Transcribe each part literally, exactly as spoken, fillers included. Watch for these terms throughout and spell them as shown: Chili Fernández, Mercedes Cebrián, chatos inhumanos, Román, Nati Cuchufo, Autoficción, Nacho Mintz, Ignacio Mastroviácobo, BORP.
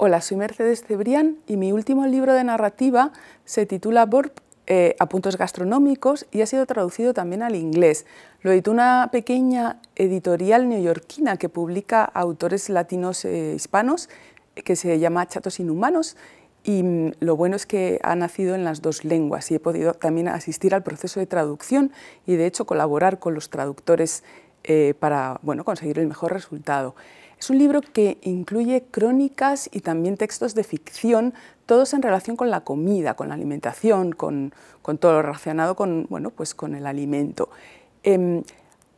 Hola, soy Mercedes Cebrián y mi último libro de narrativa se titula B O R P, eh, Apuntos gastronómicos, y ha sido traducido también al inglés. Lo editó una pequeña editorial neoyorquina que publica autores latinos eh, hispanos, que se llama Chatos Inhumanos, y mmm, lo bueno es que ha nacido en las dos lenguas y he podido también asistir al proceso de traducción y de hecho colaborar con los traductores eh, para bueno, conseguir el mejor resultado. Es un libro que incluye crónicas y también textos de ficción, todos en relación con la comida, con la alimentación, con, con todo lo relacionado con, bueno, pues con el alimento. Eh,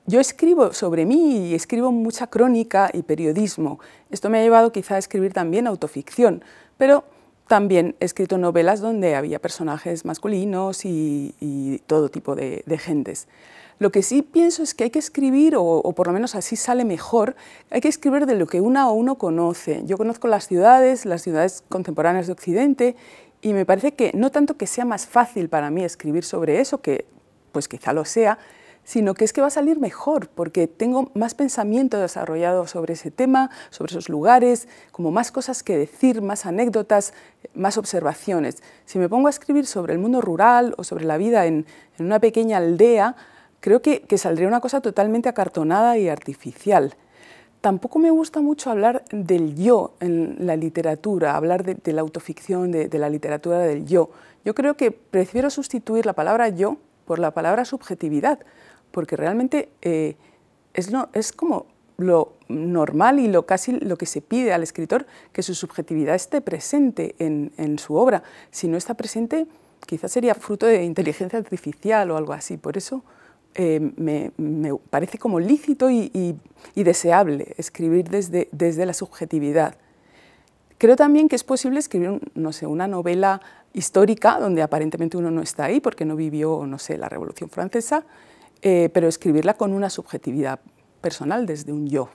yo escribo sobre mí y escribo mucha crónica y periodismo. Esto me ha llevado quizá a escribir también autoficción, pero también he escrito novelas donde había personajes masculinos y, y todo tipo de, de gentes. Lo que sí pienso es que hay que escribir, o, o por lo menos así sale mejor, hay que escribir de lo que una o uno conoce. Yo conozco las ciudades, las ciudades contemporáneas de Occidente, y me parece que no tanto que sea más fácil para mí escribir sobre eso, que pues quizá lo sea, sino que es que va a salir mejor, porque tengo más pensamiento desarrollado sobre ese tema, sobre esos lugares, como más cosas que decir, más anécdotas, más observaciones. Si me pongo a escribir sobre el mundo rural o sobre la vida en, en una pequeña aldea, creo que, que saldría una cosa totalmente acartonada y artificial. Tampoco me gusta mucho hablar del yo en la literatura, hablar de, de la autoficción, de, de la literatura del yo. Yo creo que prefiero sustituir la palabra yo por la palabra subjetividad, porque realmente eh, es, no, es como lo normal y lo casi lo que se pide al escritor, que su subjetividad esté presente en, en su obra. Si no está presente, quizás sería fruto de inteligencia artificial o algo así. Por eso eh, me, me parece como lícito y, y, y deseable escribir desde, desde la subjetividad. Creo también que es posible escribir, no sé, una novela histórica donde aparentemente uno no está ahí porque no vivió, no sé, la Revolución Francesa, eh, pero escribirla con una subjetividad personal desde un yo.